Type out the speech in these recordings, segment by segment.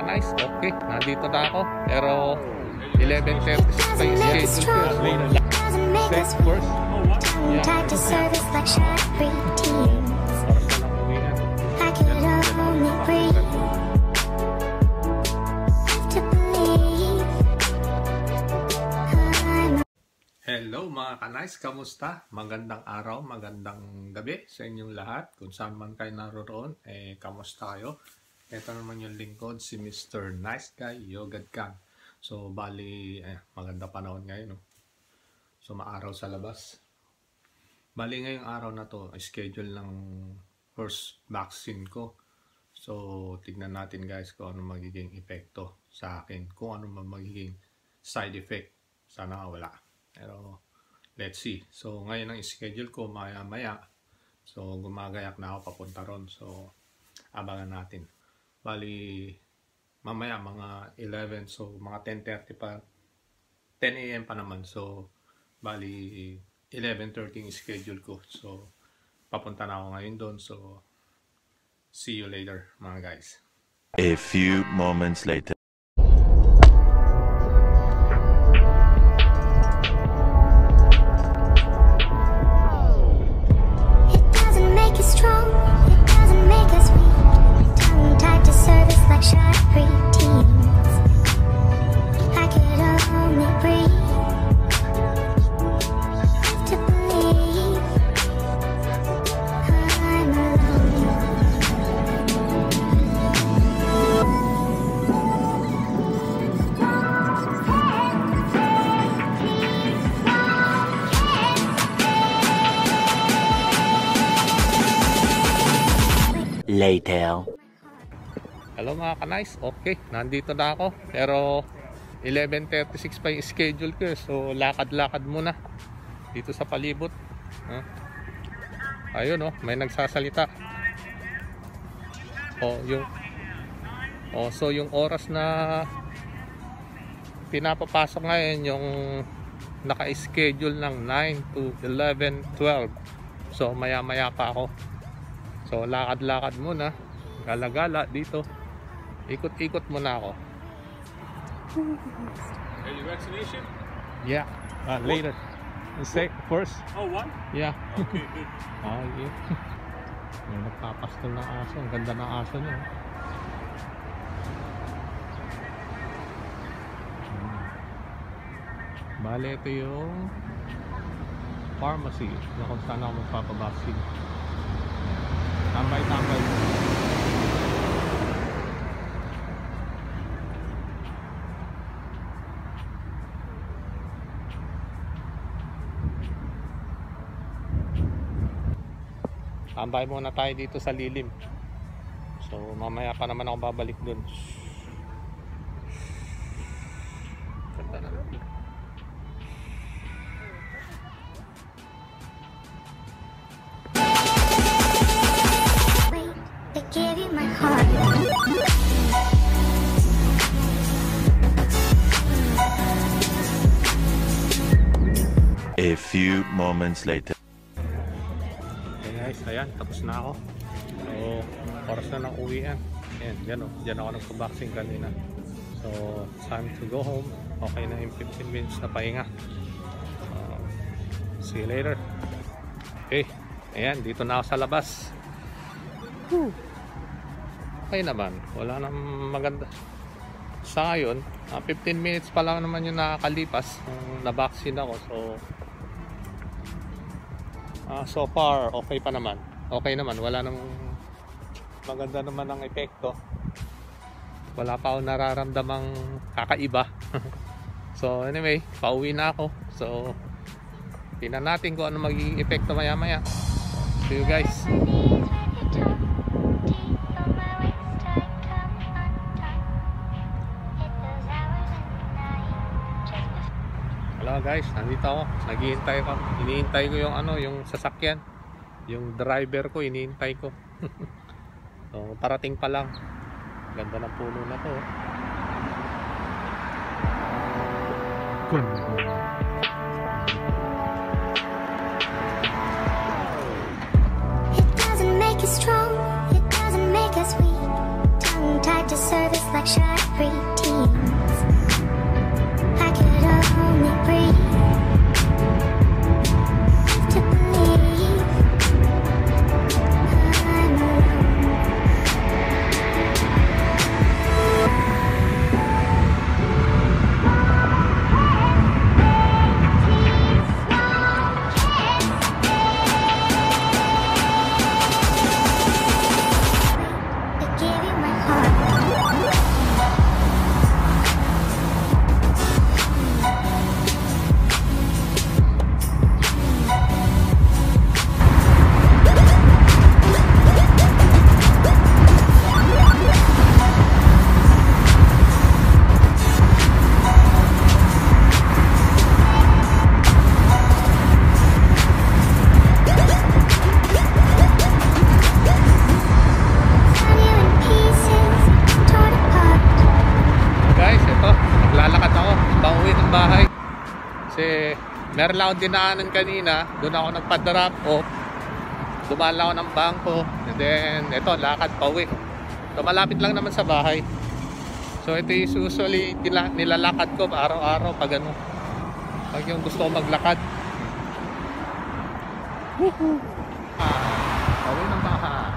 organized. Okay, nandito na ako. Pero 11:30 pa yung schedule. Thanks first. Hello mga ka-nice, kamusta? Magandang araw, magandang gabi sa inyong lahat. Kung saan man kayo naroon, kamusta kayo? Ito naman yung lingkod, si Mr. Nice Guy, Yogad Kan. So, bali, maganda panahon ngayon. No? So, maaraw sa labas. Bali ngayong araw na to, schedule ng first vaccine ko. So, tignan natin guys kung ano magiging epekto sa akin. Kung ano magiging side effect. Sana wala. Pero, let's see. So, ngayon ang schedule ko, maya-maya. So, gumagayak na ako papunta ron. So, abangan natin. Bali, mamaya mga 11. So, mga 10:30 pa. 10 a.m. pa naman. So, bali, 11:30 yung schedule ko. So, papunta na ako ngayon doon. So, see you later, mga guys. A few moments later. Later. Hello mga ka-nice, okay, nandito na ako. Pero 11:36 pa yung schedule ko. So lakad-lakad muna dito sa palibot. Ayun oh, may nagsasalita. Oh, yung so yung oras na pinapapasok ngayon yung naka-schedule ng 9 to 11, 12. So maya-maya pa ako. So, lakad-lakad muna. Gala-gala dito. Ikot-ikot muna ako. Are you vaccination? Yeah. Later. First? Oh, one? Yeah. Okay, good. Okay. May nagpapastol ng aso. Ang ganda ng aso niya. Bale, ito yung pharmacy na kung saan ako magpapabaksin. Tambay-tambay. Tambay muna tayo dito sa lilim. So mamaya pa naman ako babalik dun. A few moments later. Hey guys, ayan, tapos na ako. So, oras na ng uwian. Ayan, dyan ako nagpa-boxing kanina. So, time to go home. Okay na yung 15 minutes na pahinga. See you later. Okay, ayan, dito na ako sa labas. Whew. Okay naman, wala nang maganda. Sa ngayon, 15 minutes pa lang naman yung nakakalipas nung na-vaccine ako. So, so far, okay pa naman. Okay naman, wala namang maganda naman ang epekto. Wala pa ako nararamdamang kakaiba. So anyway, pauwi na ako. So, tingnan natin kung ano magiging epekto maya-maya. See you guys. Guys, nandito ako, hinihintay ko yung ano, yung sasakyan, yung driver ko, hinihintay ko. So, parating pa lang. Ganda ng puno na to. It doesn't make us strong, it doesn't make us weak. Tongue tied to service like shot. meron lang akong dinaanan kanina, doon ako nagpa-drop off, dumaan lang ako ng bangko, and then eto, lakad pa uwi. So malapit lang naman sa bahay, so ito is usually nilalakad ko araw-araw pag ano, pag yung gusto ko maglakad. Woohoo! Tawid ng bahay,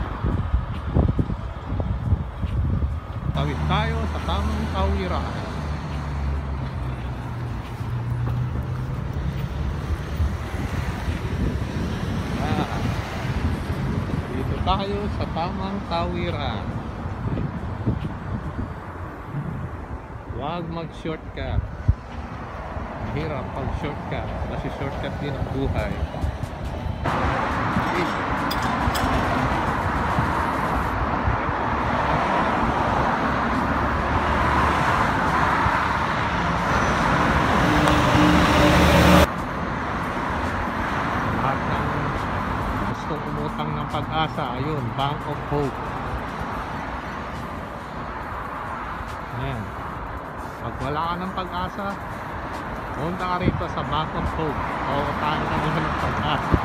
tawid tayo sa tamang tawiran. Dito tayo sa tamang tawiran, wag mag shortcut. Mahirap pag shortcut kasi shortcut din ang buhay. Pag-asa, ayun, Bank of Hope. Ayan. Pag wala ka ng pag-asa, punta ka rito sa Bank of Hope. O, tayo na naman ng pag-asa.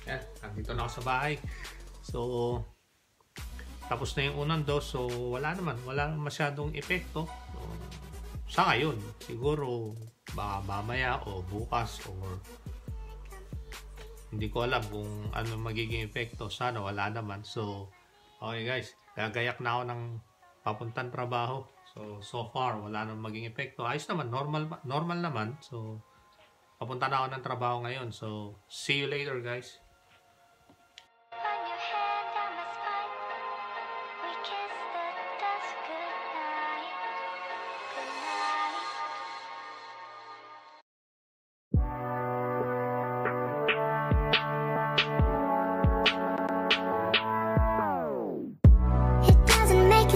Ayan, nandito na ako sa bahay. So, tapos na yung unang dose. So, wala naman. Wala masyadong epekto. So, sa ngayon, siguro, baka mamaya o bukas or hindi ko alam kung ano magiging epekto. Sana wala naman. So, okay guys. Gagayak na ako ng papuntan trabaho. So far, wala naman maging epekto. Ayos naman. Normal naman. So, papunta na ako ng trabaho ngayon. So, see you later guys.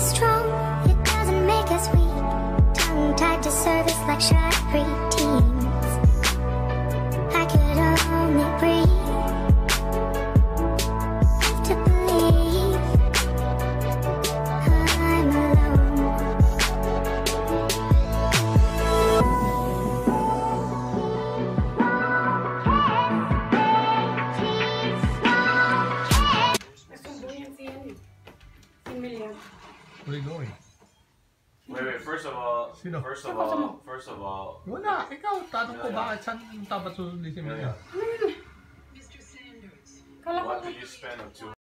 Strong, it doesn't make us weak. Tongue-tied to service like shy preteens. I could only breathe, have to believe I'm alone. Where are you going? Wait, first of all... Wala, ikaw, tanong ko bakit saan dapat susunod si Mia? Mr. Sanders, what do you spend on $200?